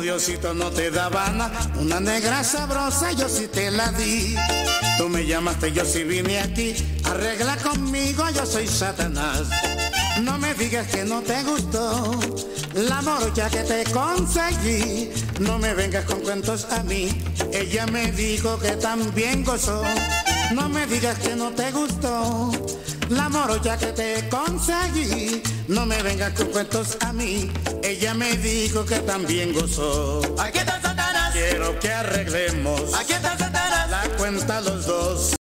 Diosito no te da habana, una negra sabrosa yo sí te la di. Tú me llamaste, yo sí vine aquí, arregla conmigo, yo soy Satanás. No me digas que no te gustó la morocha que te conseguí. No me vengas con cuentos a mí, ella me dijo que también gozó. No me digas que no te gustó la morocha que te conseguí. No me vengas con cuentos a mí, ella me dijo que también gozó. Aquí está Satanás. Quiero que arreglemos. Aquí está Satanás. La cuenta los dos.